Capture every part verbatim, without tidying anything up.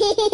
Take some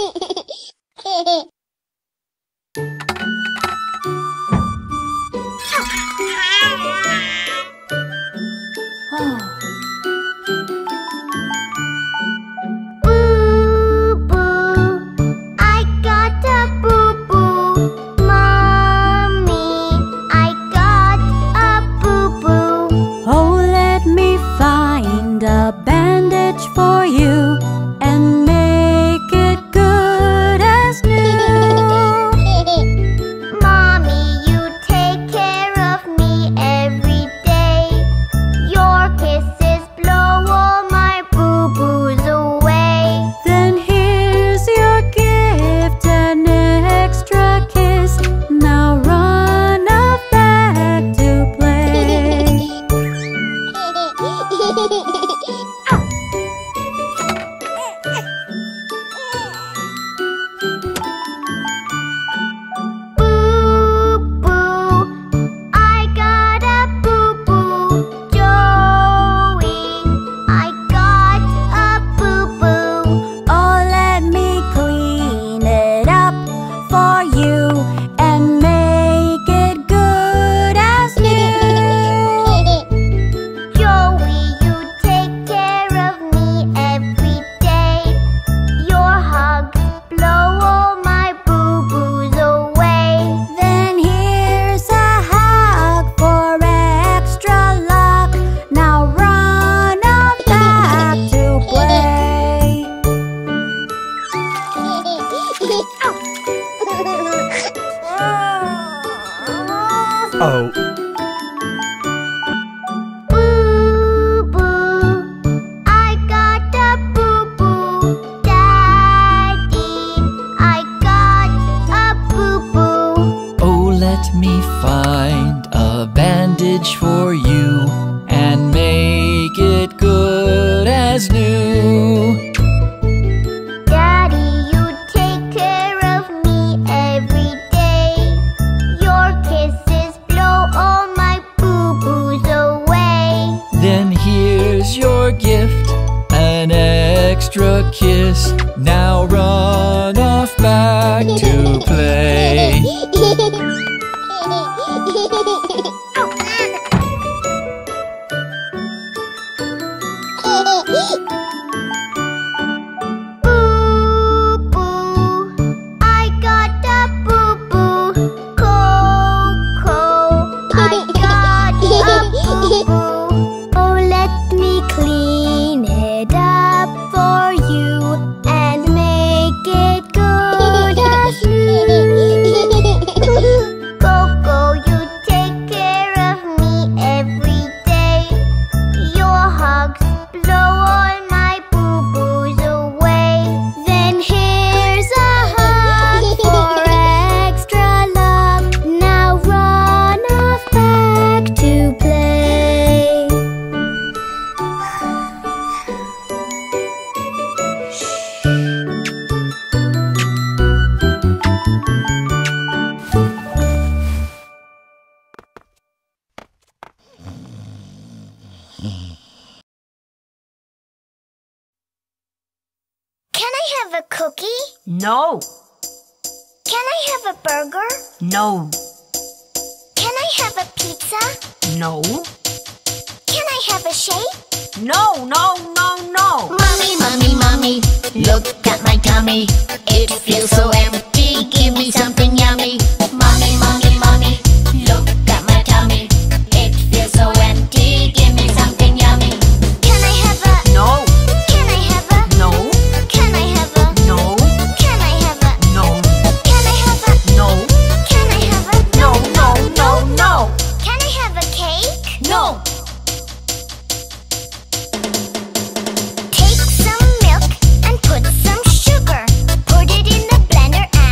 milk and put some sugar. Put it in the blender and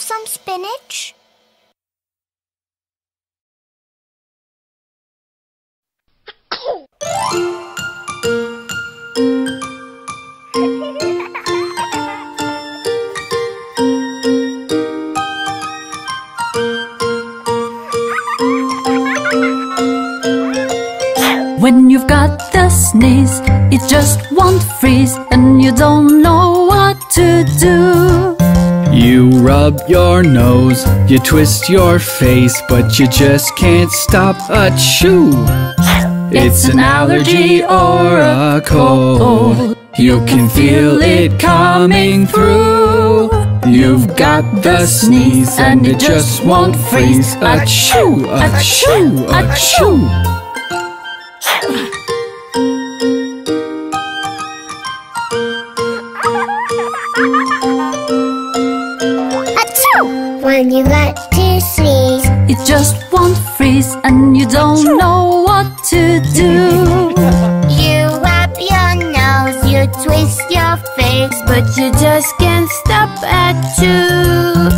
have some spinach? When you've got the sneeze, it just won't freeze, and you don't know what to do. You rub your nose, you twist your face, but you just can't stop a chew. It's an allergy or a cold, you can feel it coming through. You've got the sneeze, and it just won't freeze. Achoo, achoo, achoo. When you got to sneeze, it just won't freeze, and you don't know what to do. You rub your nose, you twist your face, but you just can't stop at two.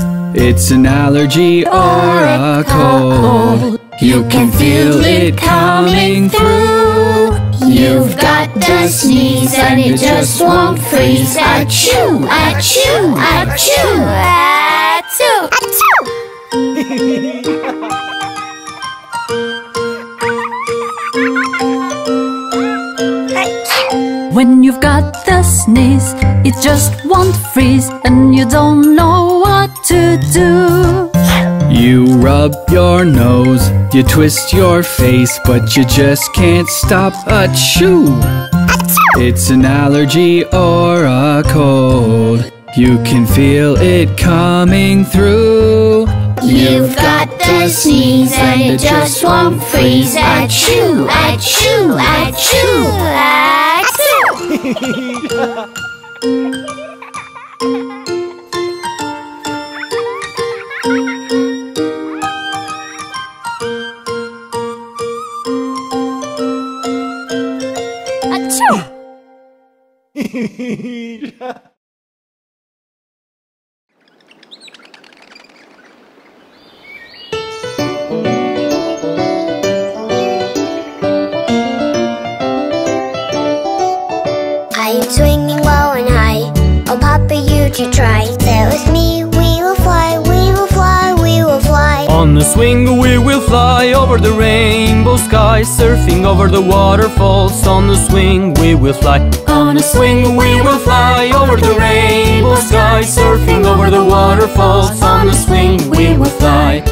It's an allergy or a cold, you can feel it coming through. You've got the sneeze, and it just won't freeze. Achoo, achoo, achoo. Achoo! Achoo! When you've got the sneeze, it just won't freeze, and you don't know what to do. You rub your nose, you twist your face, but you just can't stop a chew. It's an allergy or a cold, you can feel it coming through. You've got the sneeze, and it just won't freeze. Achoo, achoo, achoo, achoo. Achoo. Swinging low and high, oh Papa, you to try. Sail with me, we will fly, we will fly, we will fly. On the swing we will fly over the rainbow sky, surfing over the waterfalls. On the swing we will fly. On the swing we will fly over the rainbow sky, surfing over the waterfalls. On the swing we will fly.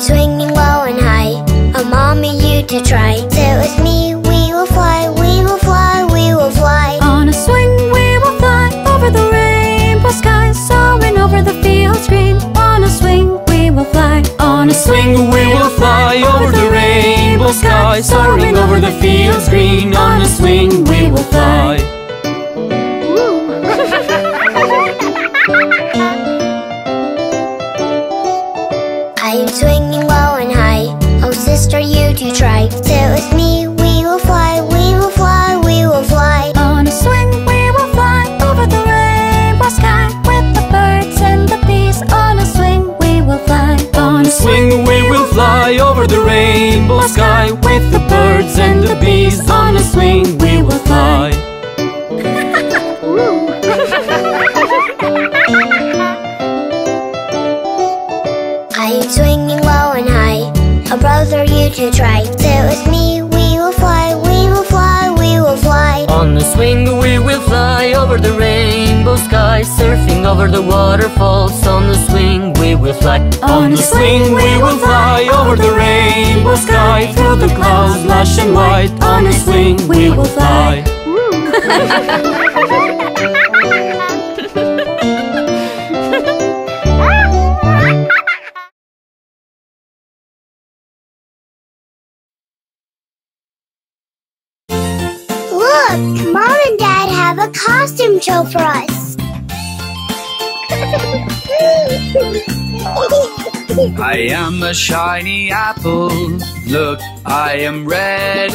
Swinging low and high, oh mommy, you to try. Sail with me, we will fly, we will fly, we will fly. On a swing we will fly, over the rainbow sky, soaring over the fields green. On a swing we will fly. On a swing we will fly, over the rainbow sky, soaring over the fields green. On a swing we will fly. Sister, you to try. Sail with me, we will fly, we will fly, we will fly. On a swing we will fly, over the rainbow sky, with the birds and the bees. On a swing we will fly. On a swing we will fly, over the rainbow sky, with the birds and the bees. On a swing we will fly. I swinging low and high, oh brother, you to try. Sail with me, we will fly, we will fly, we will fly. On the swing we will fly, over the rainbow sky, surfing over the waterfalls. On the swing we will fly. On the swing we will fly, over the rainbow sky, through the clouds lush and white. On the swing we will fly. Mom and Dad have a costume show for us. I am a shiny apple. Look, I am red.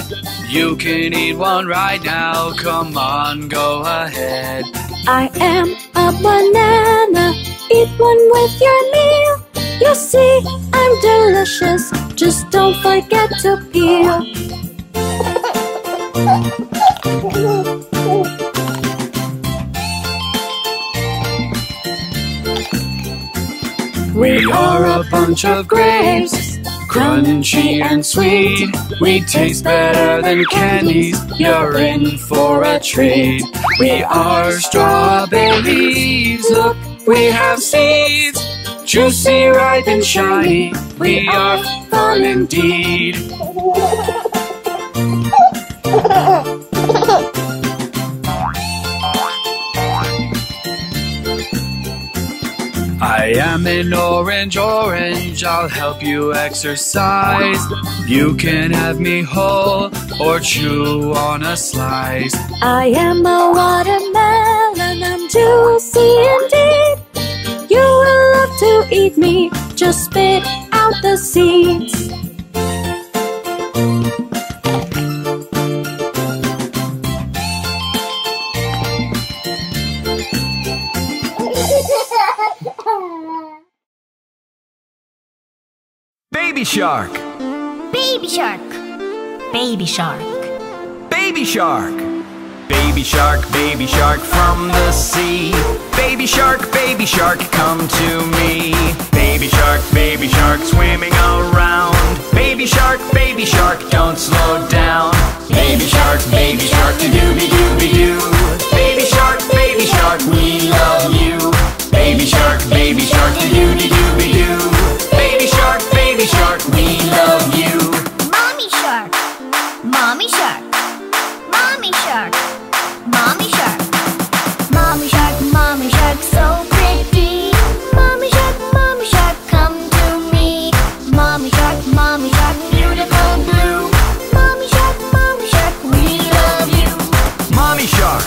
You can eat one right now. Come on, go ahead. I am a banana. Eat one with your meal. You see, I'm delicious. Just don't forget to peel. We are a bunch of grapes, crunchy and sweet. We taste better than candies, you're in for a treat. We are strawberries, look, we have seeds. Juicy, ripe and shiny, we are fun indeed. I am an orange orange, I'll help you exercise. You can have me whole or chew on a slice. I am a watermelon, I'm juicy indeed. You will love to eat me, just spit out the seeds. Baby shark. Baby shark. Baby shark. Baby shark. Baby shark, baby shark from the sea. Baby shark, baby shark, come to me. Baby shark, baby shark, swimming around. Baby shark, baby shark, don't slow down. Baby shark, baby shark, doo-doo-doo-doo-doo. Baby shark, baby shark, we love you. Baby shark, baby shark, doo-doo-doo-doo-doo. Baby shark, baby shark, we love you. Mommy shark, mommy shark, mommy shark, mommy shark, mommy shark, mommy shark, so pretty. Mommy shark, mommy shark, come to me. Mommy shark, mommy shark, beautiful blue. Mommy shark, mommy shark, we love you. Mommy shark,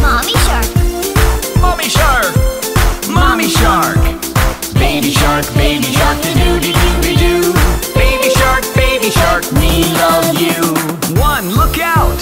mommy shark, mommy shark, mommy shark. Baby shark, baby shark, doo-doo-doo-doo-doo. Baby shark, baby shark, we love you. One, look out.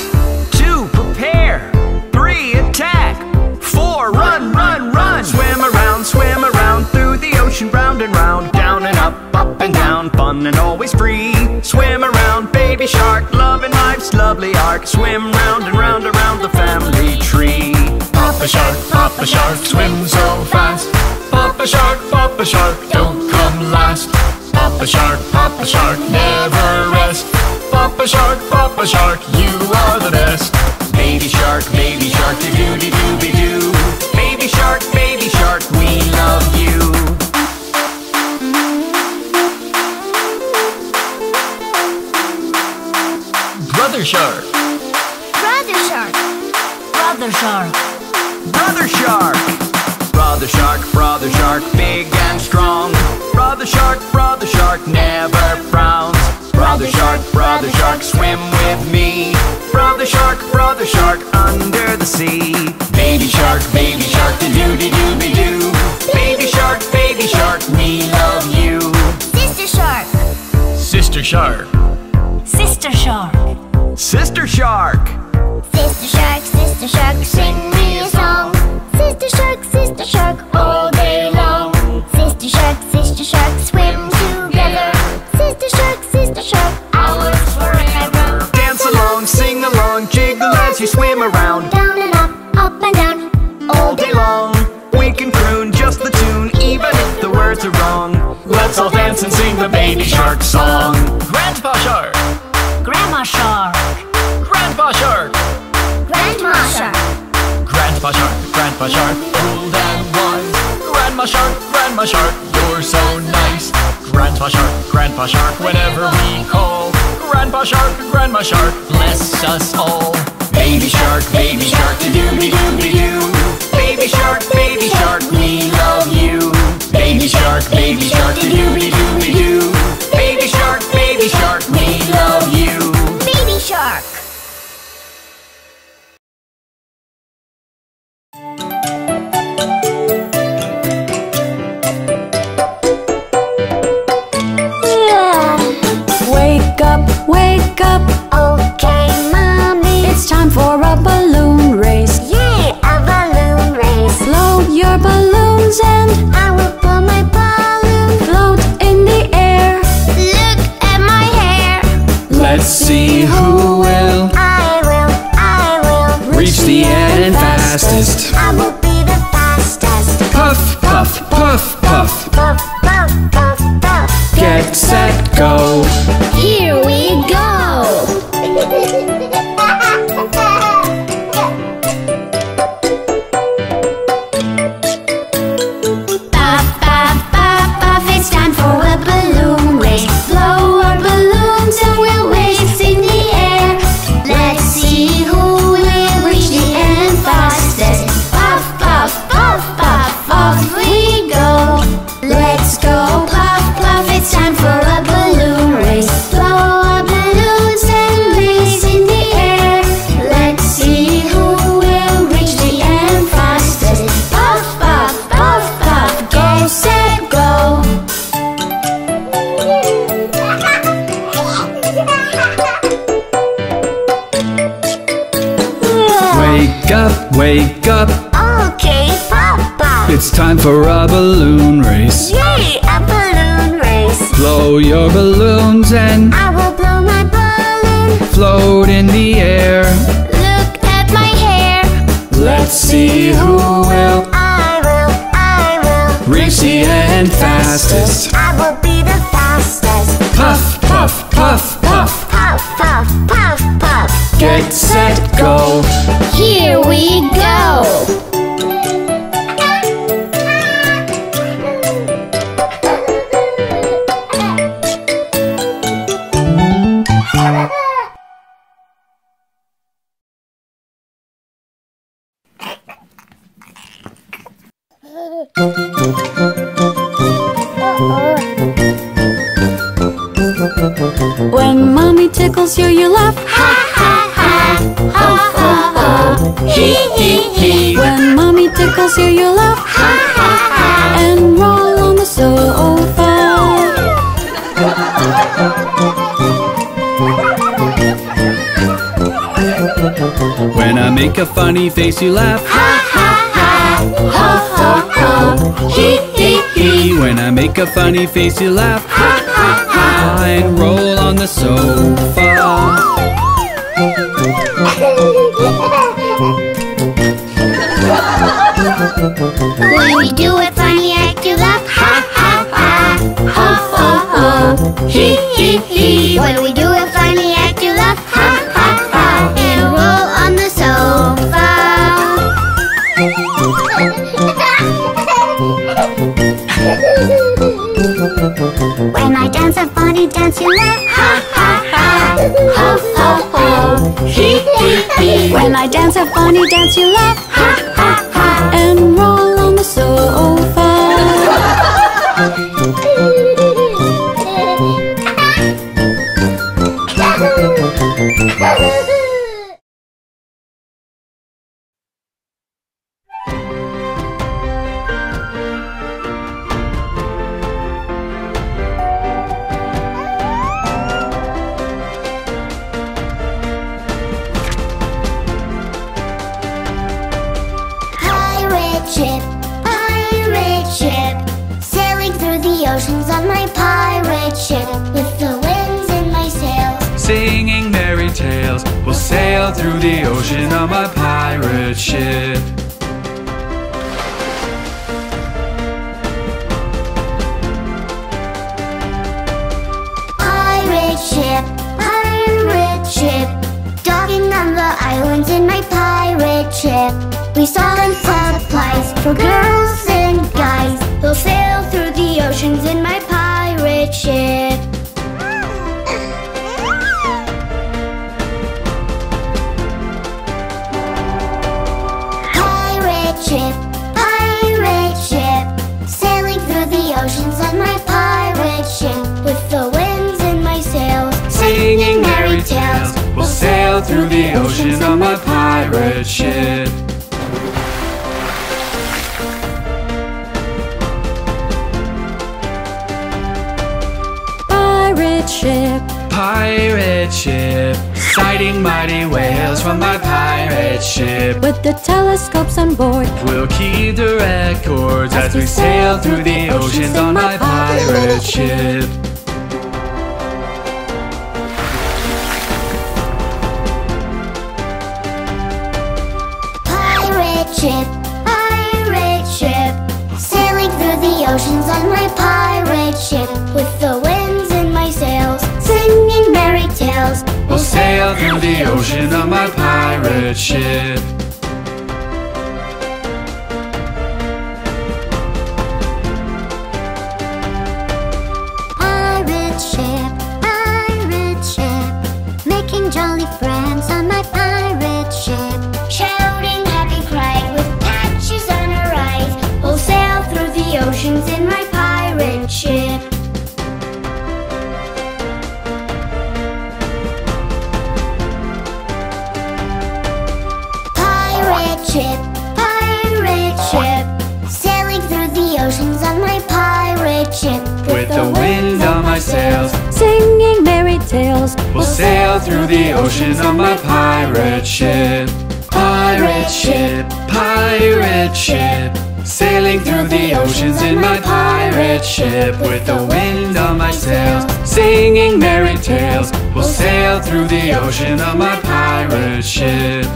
Two, prepare. Three, attack. Four, run, run, run. Swim around, swim around through the ocean, round and round. Down and up, up and down, fun and always free. Swim around, baby shark, loving life's lovely arc. Swim round and round around the family tree. Papa shark, Papa shark, swim so fast. Papa shark, Papa shark, don't come last. Papa shark, Papa shark, never rest. Papa shark, Papa shark, you are the best. Baby shark, baby shark, doo-doo-doo-doo-doo. Baby shark, baby shark, we love you. Brother shark, brother shark, brother shark, brother shark. Brother shark, brother shark, big and strong. Brother shark, brother shark, never frowns. Brother shark, brother shark, swim with me. Brother shark, brother shark, under the sea. Baby shark, baby shark, doo-doo-doo-doo-doo. Baby shark, baby shark, we love you. Sister shark, sister shark, sister shark, sister shark, sister shark, sister shark, sing me a song. Sister shark, sister shark, all day long. Sister shark, sister shark, swim together. Sister shark, sister shark, ours forever. Dance along, sing along, jiggle as you swim around. Down and up, up and down, all day long. We can croon just the tune, even if the words are wrong. Let's all dance and sing the baby shark song. Grandpa shark, grandma shark, grandpa shark, grandma shark. Grandpa shark, grandpa shark, old and wise. Grandma shark, grandma shark, you're so nice. Grandpa shark, grandpa shark, whenever we call. Grandpa shark, grandma shark, bless us all. Baby shark, baby shark, doo-doo-doo-doo-doo. Baby shark, baby shark, we love you. Baby shark, baby shark, doo-doo-doo-doo-doo. Baby shark, baby shark, we love you. Baby shark. Thank you. Let's see who will. I will, I will reach the end fastest. I will be the fastest. Puff, puff, puff, puff, puff, puff, puff, puff. Get set, go. Here we go. Wake up! Okay, pop, pop! It's time for a balloon race! Yay! A balloon race! Blow your balloons and I will blow my balloon! Float in the air! Look at my hair! Let's see who will! I will, I will! Reach the end fastest! I will be the fastest! Puff, puff, puff, puff! Puff, puff, puff, puff! Get set, go! Here we go! When mommy tickles you, you laugh. Ha ha ha, ha ha ha, hee hee hee. When mommy tickles you, you laugh. Ha ha ha, and roll on the sofa. When I make a funny face, you laugh. Ha ha ha, ha ha ha, hee hee hee. When I make a funny face, you laugh. Ha ha ha, and roll on the sofa. When you do a funny act, you laugh. Ha ha ha, ha ha ha, hee hee hee. When we do a funny act, you laugh. Ha ha ha, and roll on the sofa. When I dance a funny dance, you laugh. Ho, ho, ho, hee, hee, hee. When I dance a funny dance, you laugh. Ha, ha, ha, and roll on the sofa. On my pirate ship, with the winds in my sails, singing merry tales, we'll sail through the ocean on my pirate ship. Pirate ship, pirate ship, docking on the islands in my pirate ship. We stock supplies for girls and guys. We'll sail through the oceans in my pirate ship. Pirate ship, pirate ship, sailing through the oceans on my pirate ship. With the winds in my sails, singing merry tales, we'll sail through the oceans on my pirate ship. Pirate ship, sighting mighty whales from my pirate ship. With the telescopes on board, we'll keep the records as, as we sail through the oceans on my pirate ship. ship, pirate ship, sailing through the oceans on my pirate ship. With the winds in my sails, singing merry tales, we'll sail through the ocean on my pirate ship. Pirate ship, pirate ship, making jolly friends on my pirate ship. Shouting happy pride with patches on our eyes, we'll sail through the oceans in my pirate ship. Pirate ship, pirate ship, sailing through the oceans on my pirate ship. With the wind on my sails, singing merry tales, we'll sail through the oceans on my pirate ship. Pirate ship, pirate ship, sailing through the oceans in my pirate ship. With the wind on my sails, singing merry tales, we'll sail through the ocean on my pirate ship.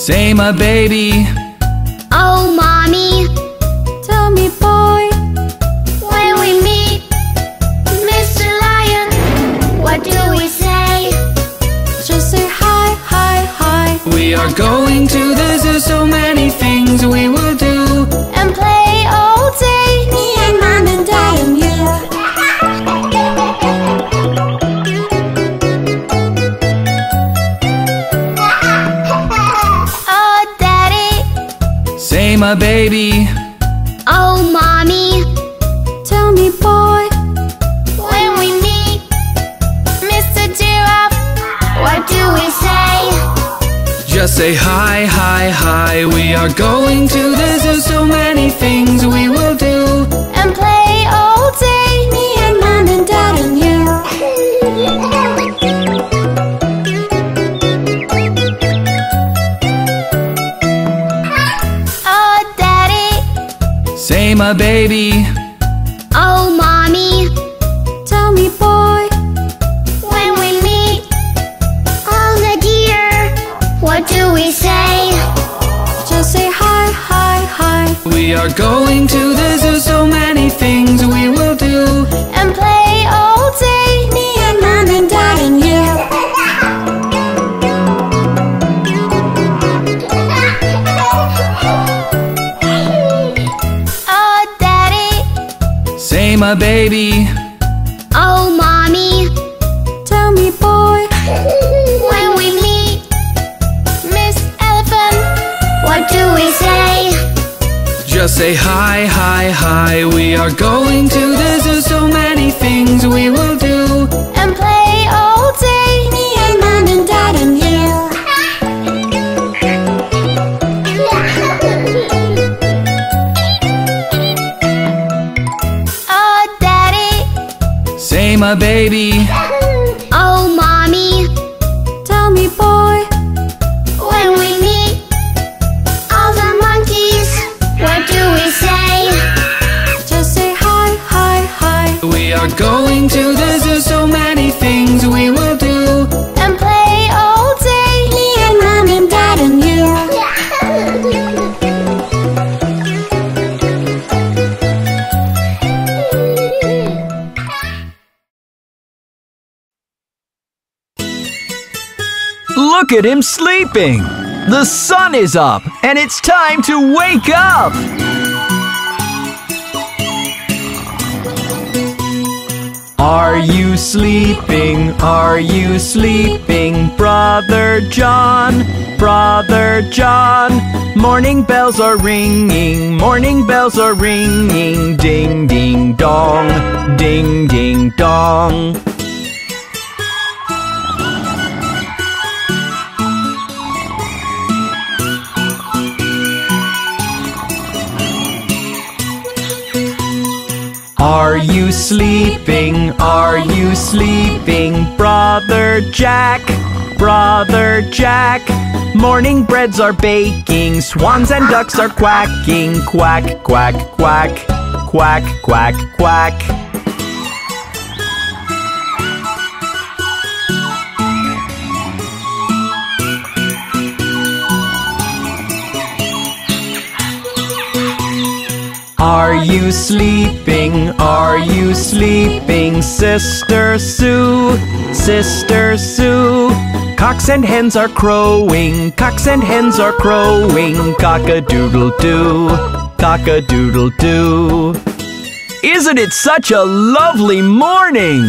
Say my baby. Oh mommy. Tell me boy, when we meet Mister Lion, what do we say? Just say hi, hi, hi. We are going to the zoo, so many things we will do, and play all day, me and mom and dad and you. My baby. Oh mommy. Tell me boy, when we meet Mister Giraffe, what do we say? Just say hi, hi, hi. We are going to the zoo, so many things we will do, and play all day, me and mom and dad and you. Say my baby. Oh mommy. Tell me boy, when we do we say? Just say hi, hi, hi. We are going to the zoo, so many things we will do. And play all day, me and Mom and Dad and you. Oh, Daddy. Say my baby. Oh, Mommy. Tell me, boy. When we meet Miss Elephant, what do we say? Just say hi, hi, hi. We are going to the zoo, so many things we will do. And play all day, me and Mom and Dad and you. Oh, Daddy. Say my baby. Oh, Mommy. Tell me, boy. When we meet all the monkeys, what do we say? Just say hi, hi, hi. We are going to the zoo, so many things we will do. And play all day, me and Mom and Dad and you. Look at him sleeping! The sun is up, and it's time to wake up! Are you sleeping? Are you sleeping? Brother John, Brother John. Morning bells are ringing, morning bells are ringing. Ding, ding, dong, ding, ding, dong. Are you sleeping? Are you sleeping? Brother Jack, Brother Jack. Morning breads are baking, swans and ducks are quacking. Quack, quack, quack, quack, quack, quack. Are you sleeping? Are you sleeping? Sister Sue, Sister Sue. Cocks and hens are crowing, cocks and hens are crowing. Cock-a-doodle-doo, cock-a-doodle-doo. Isn't it such a lovely morning?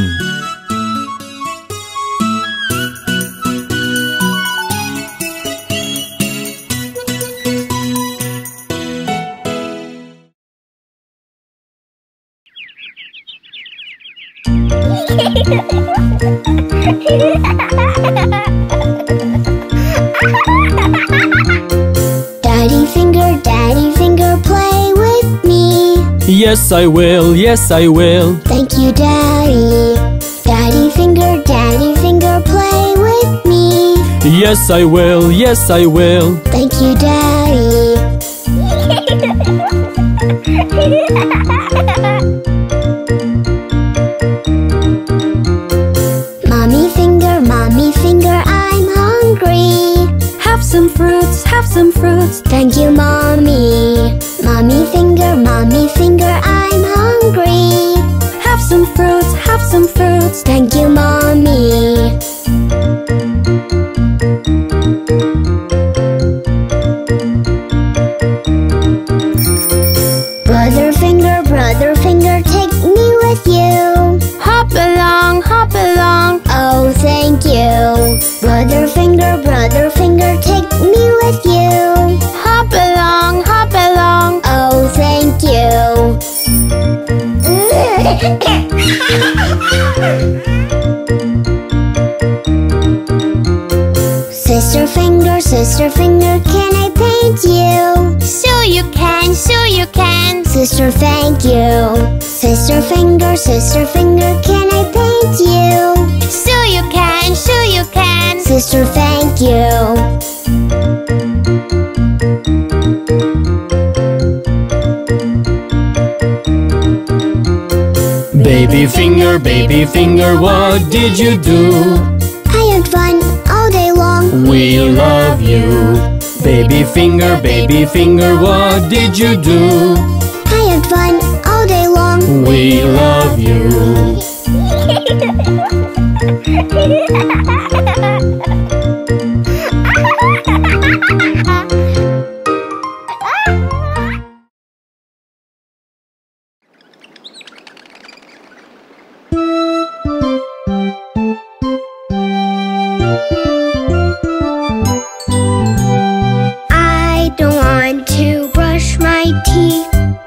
Daddy finger, daddy finger, play with me. Yes, I will, yes, I will. Thank you, Daddy. Daddy finger, daddy finger, play with me. Yes, I will, yes, I will. Thank you, Daddy. Some fruits, have some fruits. Thank you, Mommy. Mommy finger, Mommy finger, I'm hungry. Have some fruits, have some fruits. Thank you, Mommy. Brother finger, brother finger, take me with you. Hop along, hop along. Oh, thank you. Brother finger, brother finger, take me with you. Hop along, hop along. Oh, thank you. Sister finger, sister finger, can I paint you? Sure you can, sure you can. Sister, thank you. Sister finger, sister finger, can I paint you? Sure you can, sure you can. Sister, thank you. Baby finger, baby finger, what did you do? I ate one all day long. We love you. Baby finger, baby finger, what did you do? I had fun all day long. We love you.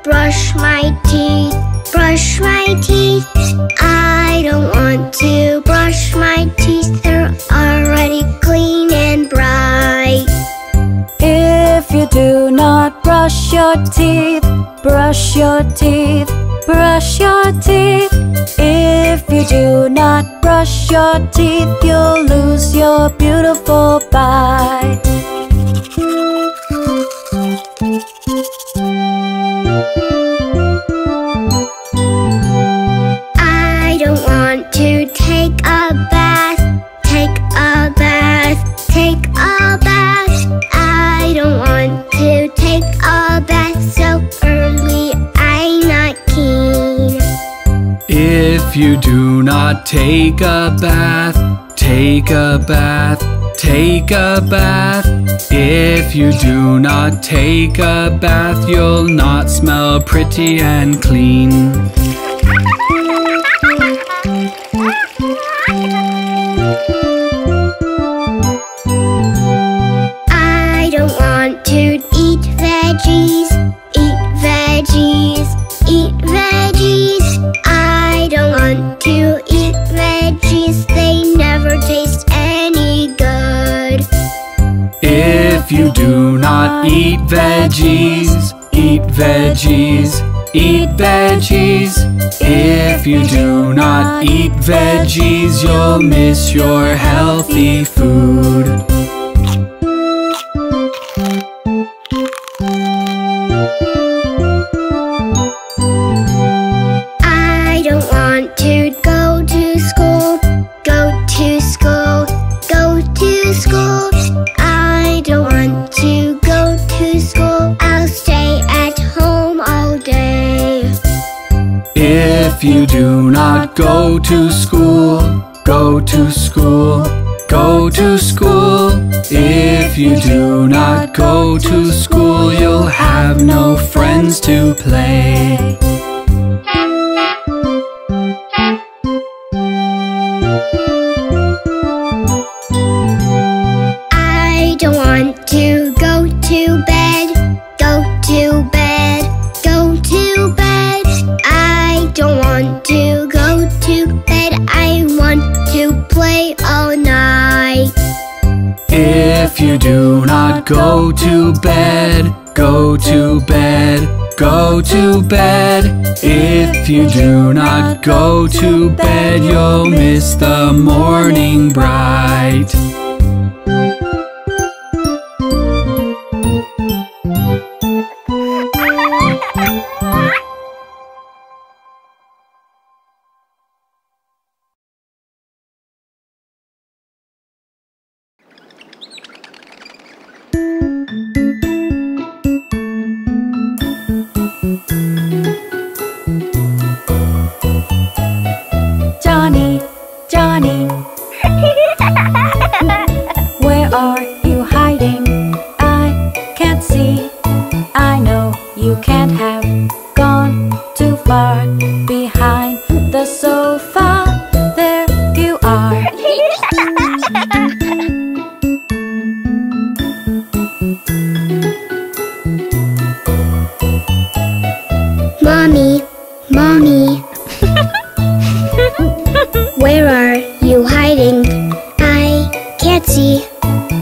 Brush my teeth, brush my teeth. I don't want to brush my teeth, they're already clean and bright. If you do not brush your teeth, brush your teeth, brush your teeth. If you do not brush your teeth, you'll lose your beautiful bite. I don't want to take a bath, take a bath, take a bath. I don't want to take a bath so early, I'm not keen. If you do not take a bath, take a bath, take a bath. If you do not take a bath, you'll not smell pretty and clean. I don't want to eat veggies, eat veggies, eat veggies. I don't want to eat veggies, they never taste any good. If you do not eat veggies, eat veggies, eat veggies. If you do not eat veggies, you'll miss your healthy food. I don't want to go to school, go to school, go to school. I don't want to go to school, I'll stay at home all day. If you do not go to school, go to school, go to school. If you do not go to school, you'll have no friends to play. To go to bed, go to bed, go to bed. I don't want to go to bed, I want to play all night. If you do not go to bed, go to bed, go to bed. If you do not go to bed, you'll miss the morning bright. Johnny, Johnny, where are you hiding? I can't see. I know you can't have gone too far. Behind the sofa, there you are. Mommy, Mommy, where are you hiding? I can't see.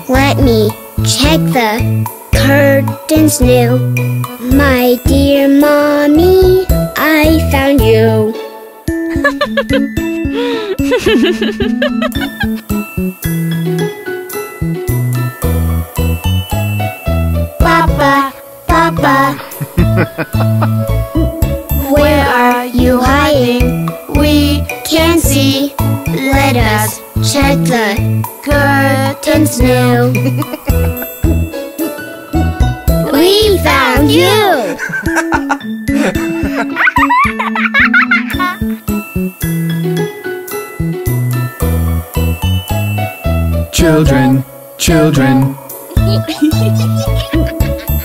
Let me check the curtains new. My dear Mommy, I found you. Papa, Papa, where are you hiding? We can't see. Let us Check the curtains now. We found you! Children, children,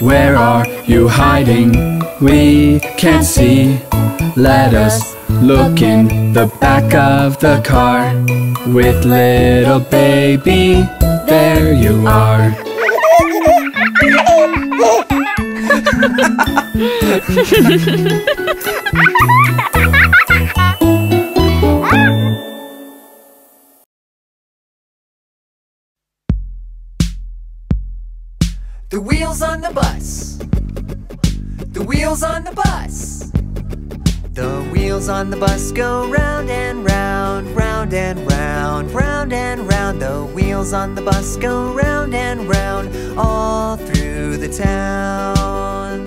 where are you hiding? We can't see. Let us look in the back of the car. With little baby, there you are. The wheels on the bus. The wheels on the bus. The wheels on the bus go round and round, round and round, round and round. The wheels on the bus go round and round, all through the town.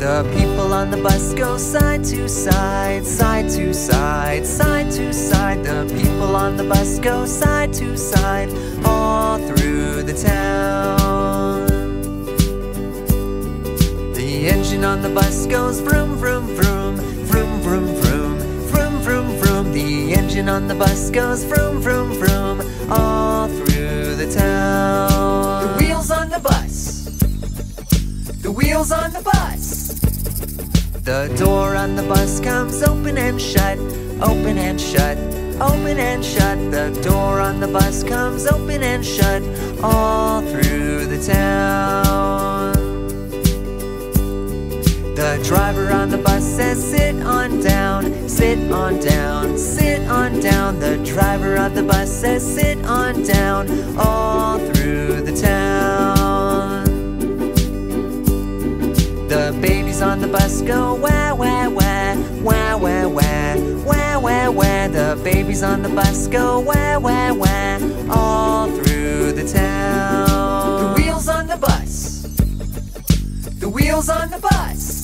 The people on the bus go side to side, side to side, side to side. The people on the bus go side to side, all through the town. The engine on the bus goes vroom, vroom, vroom, vroom, vroom, vroom, vroom, vroom, vroom. The engine on the bus goes vroom, vroom, vroom, all through the town. The wheels on the bus. The wheels on the bus. The door on the bus comes open and shut, open and shut, open and shut. The door on the bus comes open and shut, all through the town. The driver on the bus says, sit on down, sit on down, sit on down. The driver on the bus says, sit on down, all through the town. The babies on the bus go wah, wah, wah, wah, wah, wah, wah, wah, wah. The babies on the bus go wah, wah, wah, all through the town. The wheels on the bus. The wheels on the bus.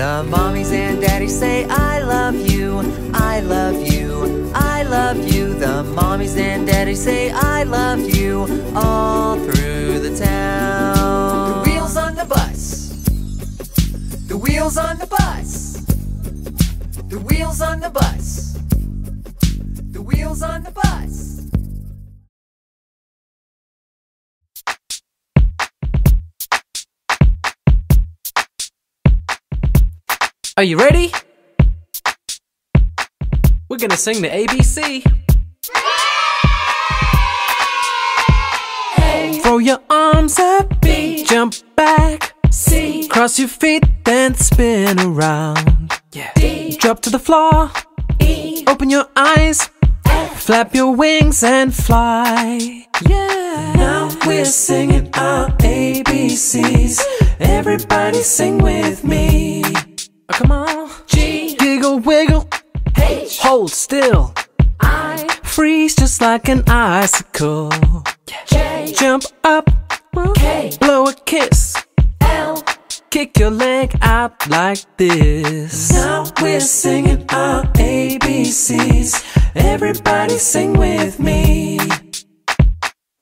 The mommies and daddies say, I love you, I love you, I love you. The mommies and daddies say, I love you, all through the town. The wheels on the bus. The wheels on the bus. The wheels on the bus. The wheels on the bus. Are you ready? We're gonna sing the A B C. A. Throw your arms up, B. Jump back, C. Cross your feet, then spin around, yeah. D. Drop to the floor, E. Open your eyes, F. Flap your wings and fly, yeah. Now we're singing our A B Cs. Everybody sing with me. Oh, come on. G. Giggle, wiggle. H. Hold still. I. Freeze just like an icicle. J. Jump up. K. Blow a kiss. L. Kick your leg out like this. Now we're singing our A B Cs. Everybody sing with me.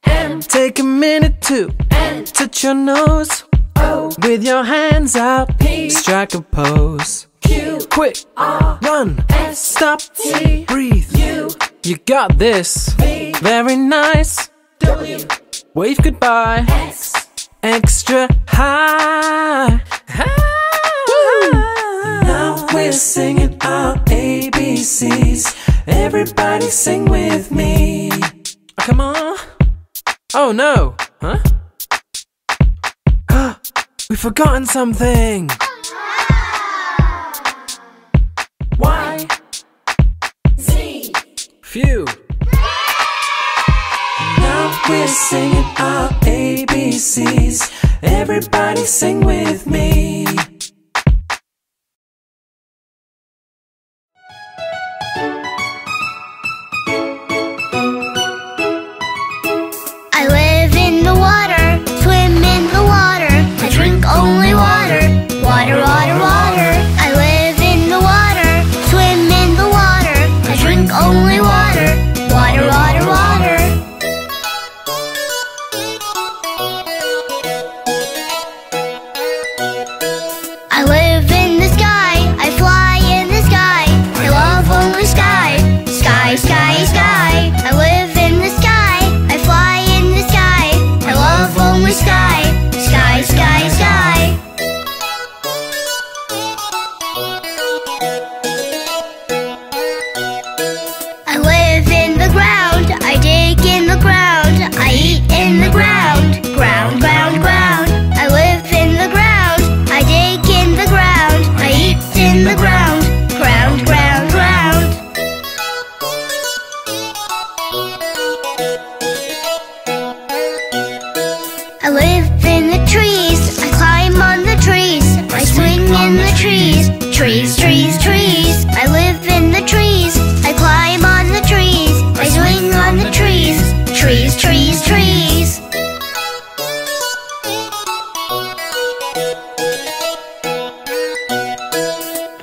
M. Take a minute to N. Touch your nose. O. With your hands out, P. Strike a pose, Q. Quick, R. Run, S. Stop, T. Breathe, U. You got this, V. Very nice, W. Wave goodbye, X. Extra high, high. Now we're singing our A B Cs. Everybody sing with me. Oh, come on. Oh no, huh? We've forgotten something. Y. Z. Phew. Now we're singing our A B Cs. Everybody sing with me. Only water, water, water, water. I live in the water, swim in the water. I drink only water. trees, trees, trees. I live in the trees. I climb on the trees. I swing on the trees. Trees, trees, trees.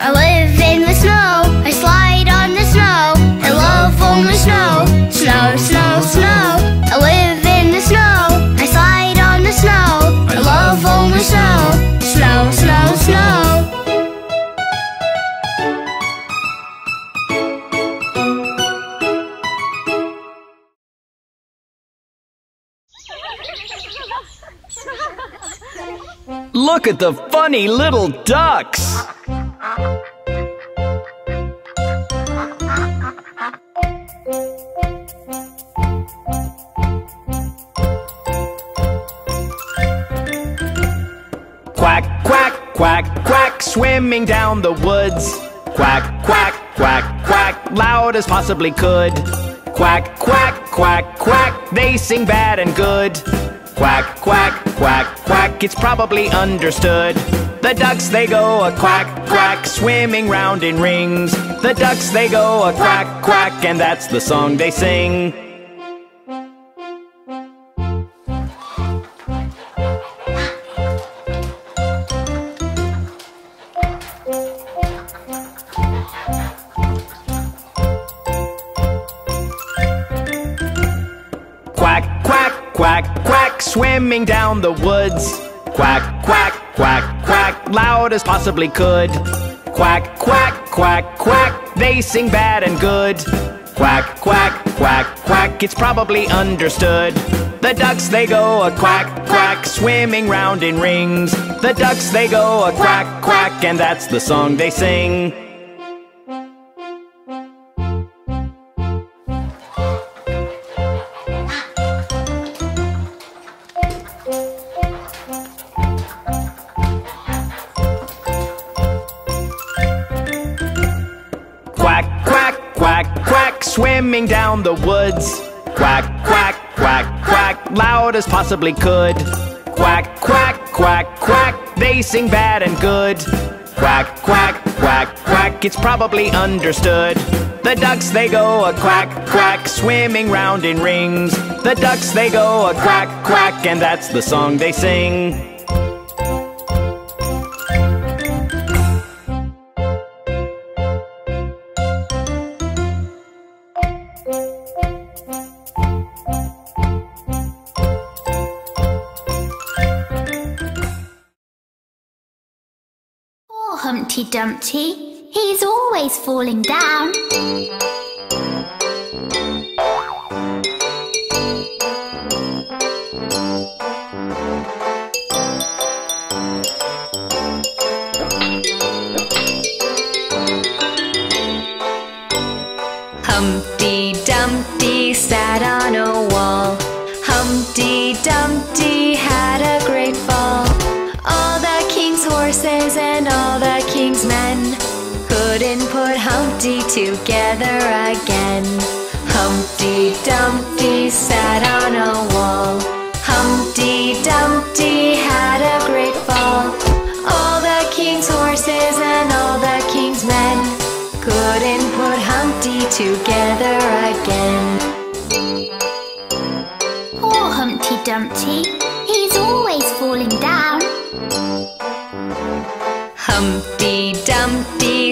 I live in the snow. I slide on the snow. I love only snow. Snow, snow, snow. I live in the snow. I slide on the snow. I love only snow. Snow, snow, snow. Look at the funny little ducks! Quack, quack, quack, quack, swimming down the woods. Quack, quack, quack, quack, loud as possibly could. Quack, quack, quack, quack, they sing bad and good. Quack, quack, quack, quack, it's probably understood. The ducks, they go a quack, quack, swimming round in rings. The ducks, they go a quack, quack, and that's the song they sing. Quack, quack, quack, quack, swimming down the woods. Quack, quack, quack, quack, loud as possibly could. Quack, quack, quack, quack, they sing bad and good. Quack, quack, quack, quack, it's probably understood. The ducks, they go a quack, quack, swimming round in rings. The ducks, they go a quack, quack, and that's the song they sing. Swimming down the woods. Quack, quack, quack, quack, loud as possibly could. Quack, quack, quack, quack, they sing bad and good. Quack, quack, quack, quack, it's probably understood. The ducks, they go a quack, quack, swimming round in rings. The ducks, they go a quack, quack, and that's the song they sing. Humpty Dumpty, he's always falling down. Humpty Dumpty sat on a wall. Humpty Dumpty had a great fall. All the king's horses and all the king's men couldn't put Humpty together again. Humpty Dumpty sat on a wall. Humpty Dumpty had a great fall. All the king's horses and all the king's men couldn't put Humpty together again. Poor Humpty Dumpty, he's always falling down. Humpty Dumpty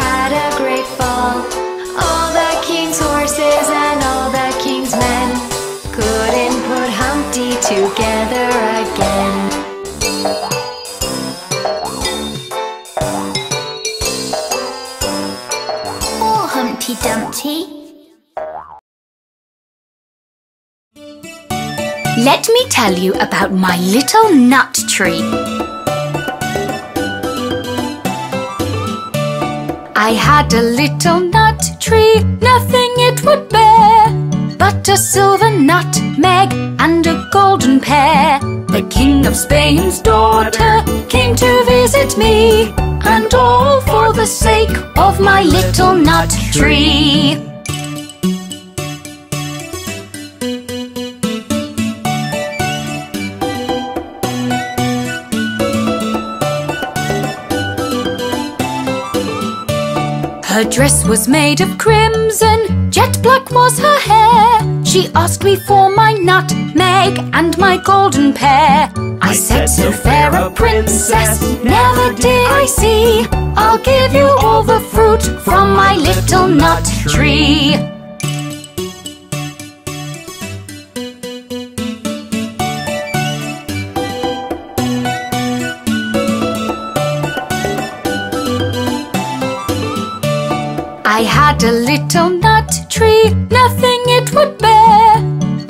had a great fall. All the king's horses and all the king's men couldn't put Humpty together again. Poor Humpty Dumpty. Let me tell you about my little nut tree. I had a little nut tree, nothing it would bear. but a silver nutmeg and a golden pear. The King of Spain's daughter came to visit me, and all for the sake of my little nut tree. Her dress was made of crimson, jet black was her hair. She asked me for my nutmeg and my golden pear. I said, so fair a princess, never did I see. I'll give you all the fruit from my little nut tree. I had a little nut tree, nothing it would bear,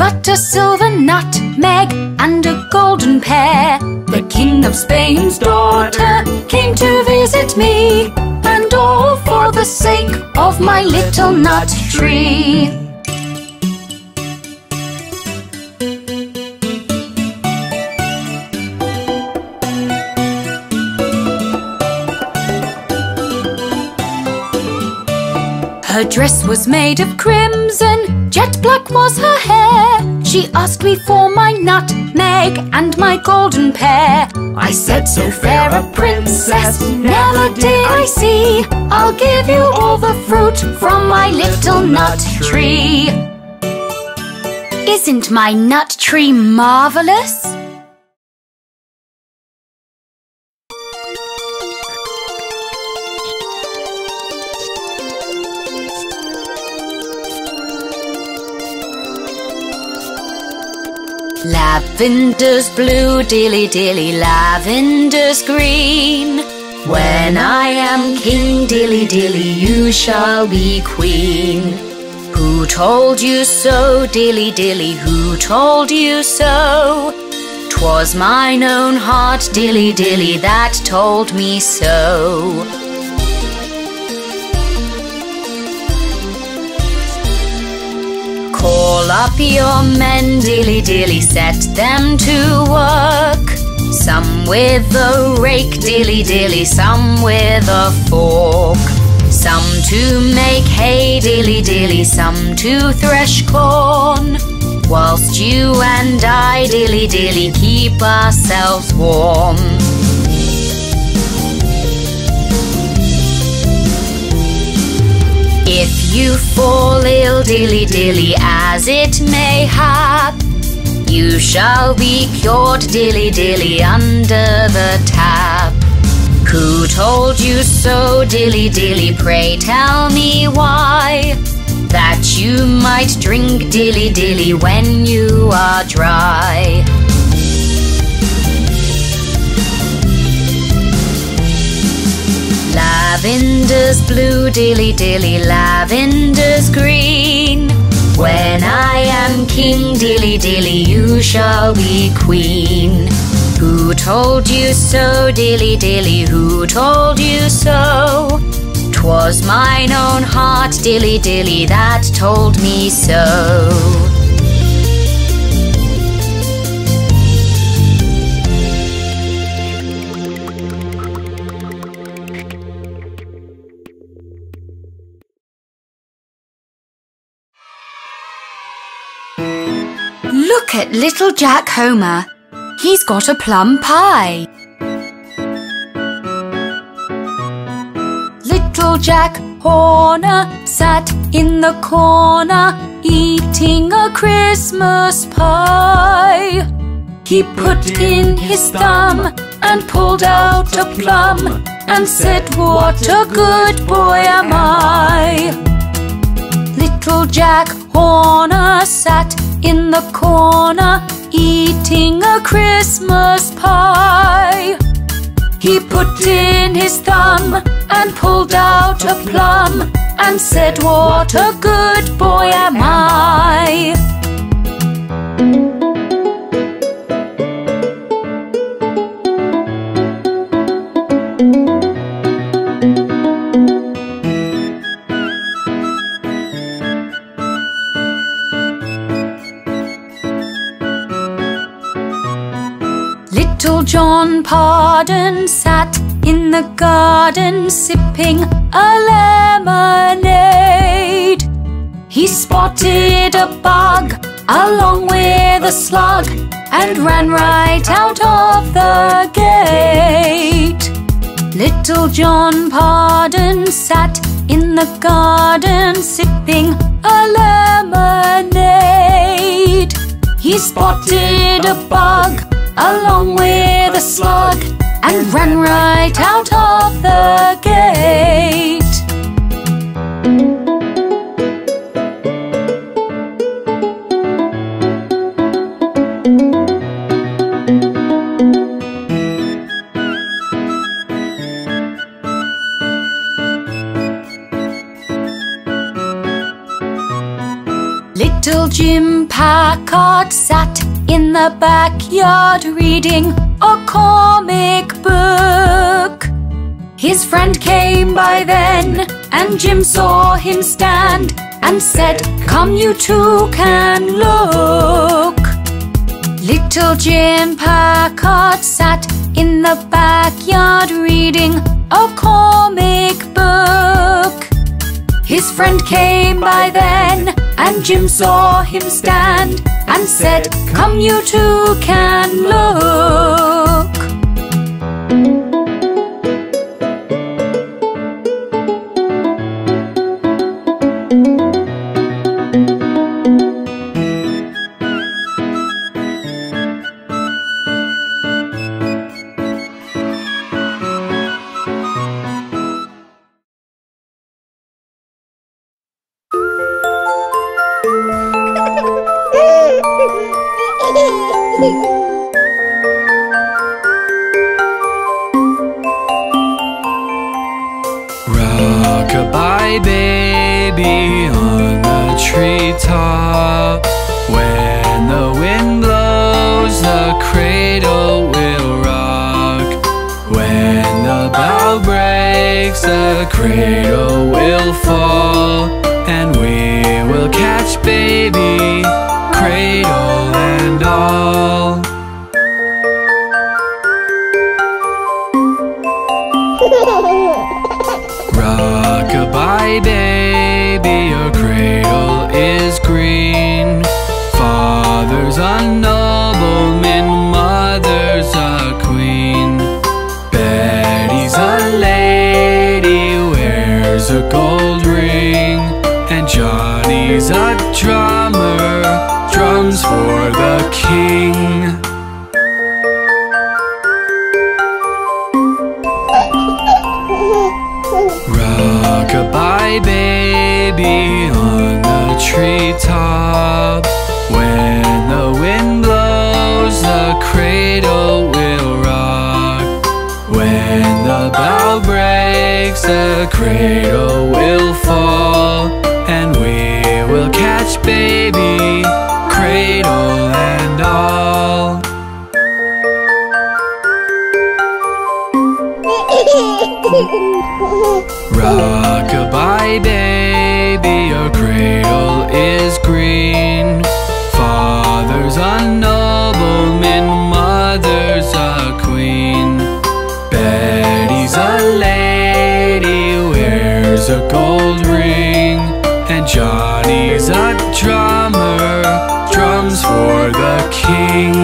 but a silver nutmeg and a golden pear. The King of Spain's daughter came to visit me, and all for the sake of my little nut tree. Her dress was made of crimson, jet black was her hair. She asked me for my nutmeg and my golden pear. I said, so fair a princess, never did I see. I'll give you all the fruit from my little nut tree. Isn't my nut tree marvelous? Lavender's blue, dilly-dilly, lavender's green. When I am king, dilly-dilly, you shall be queen. Who told you so, dilly-dilly, who told you so? 'Twas mine own heart, dilly-dilly, that told me so. Call up your men, dilly-dilly, set them to work. Some with a rake, dilly-dilly, some with a fork. Some to make hay, dilly-dilly, some to thresh corn. Whilst you and I, dilly-dilly, keep ourselves warm. If you fall ill, dilly-dilly, as it may hap, you shall be cured, dilly-dilly, under the tap. Who told you so, dilly-dilly, pray tell me why, that you might drink, dilly-dilly, when you are dry? Lavender's blue, dilly-dilly, lavender's green. When I am king, dilly-dilly, you shall be queen. Who told you so, dilly-dilly, who told you so? 'Twas mine own heart, dilly-dilly, that told me so. Look at little Jack Homer. He's got a plum pie. Little Jack Horner sat in the corner eating a Christmas pie. He put in his thumb and pulled out a plum and said, "What a good boy am I." Little Jack Horner sat in the corner eating a Christmas pie. He put in his thumb and pulled out a plum and said, "What a good boy am I." Little John Pardon sat in the garden sipping a lemonade. He spotted a bug along with a slug and ran right out of the gate. Little John Pardon sat in the garden sipping a lemonade. He spotted a bug along with a slug and ran right out of the gate. Little Jim Packard sat in the backyard reading a comic book. His friend came by then, and Jim saw him stand and said, "Come, you two can look." Little Jim Packard sat in the backyard reading a comic book. His friend came by then, and Jim saw him stand and said, "Come, you two can look." Rock-a-bye, baby, on the treetop. When the wind blows, the cradle will rock. When the bough breaks, the cradle will fall. And we will catch baby, cradle and all. Rock-a-bye, baby, your cradle is green. Father's a nobleman, mother's a queen. Betty's a lady, wears a gold ring. And Johnny's a drummer, drums for the king. Rock-a-bye, baby, on the treetop. When the wind blows, the cradle will rock. When the bough breaks, the cradle will fall. And we will catch baby, cradle and all. Rock-a-bye, baby, your cradle is green. Father's a nobleman, mother's a queen. Betty's a lady, wears a gold ring. And Johnny's a drummer, drums for the king.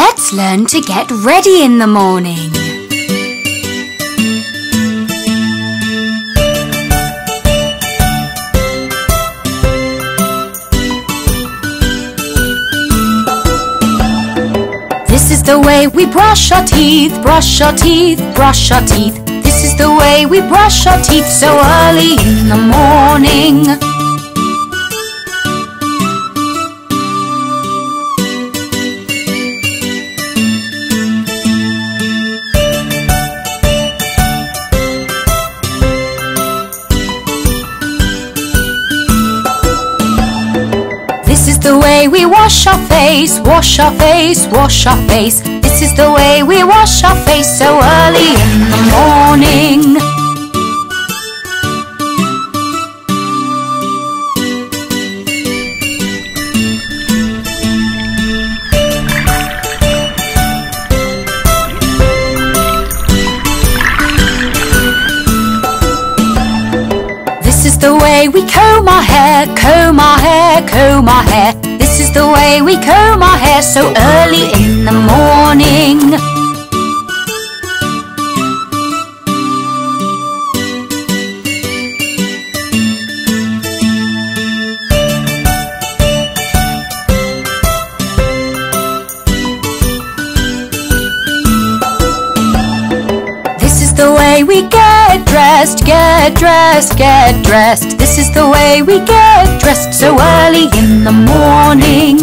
Let's learn to get ready in the morning. This is the way we brush our teeth, brush our teeth, brush our teeth. This is the way we brush our teeth so early in the morning. This is the way we wash our face. face, wash our face, wash our face. This is the way we wash our face so early in the morning. This is the way we comb our hair, comb our hair, comb our hair. This is the way we comb our hair so early in the morning. This is the way we get dressed, get dressed, get dressed. This is the way we get dressed so early in the morning.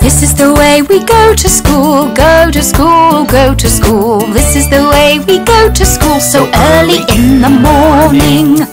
This is the way we go to school, go to school, go to school. This is the way we go to school so early in the morning.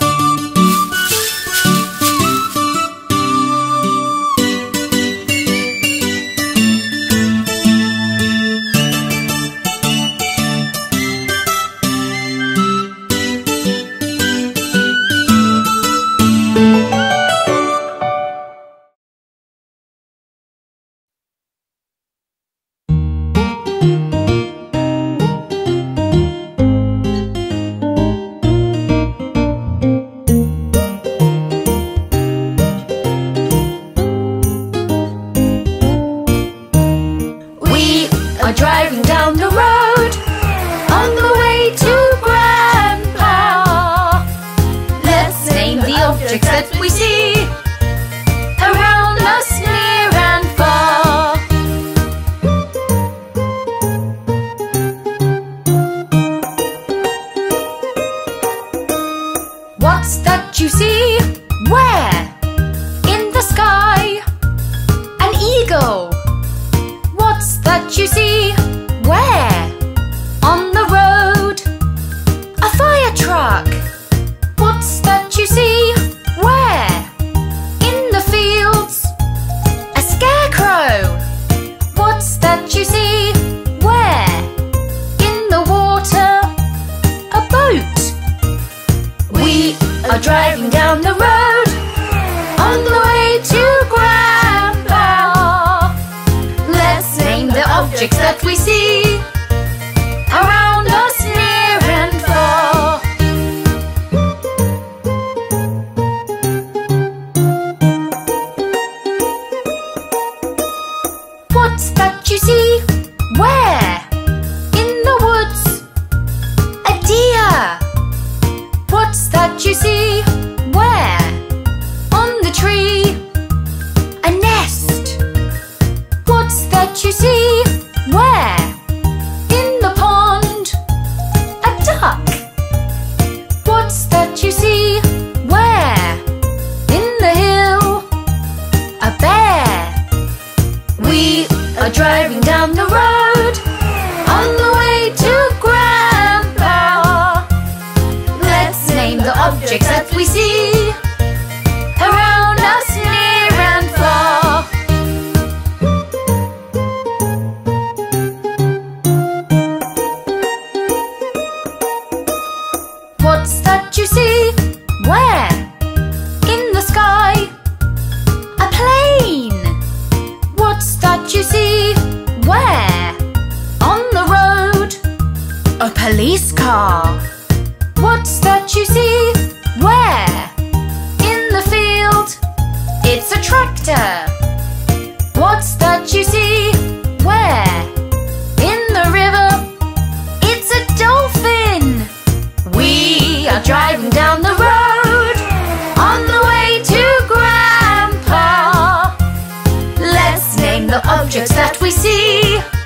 Objects that we see.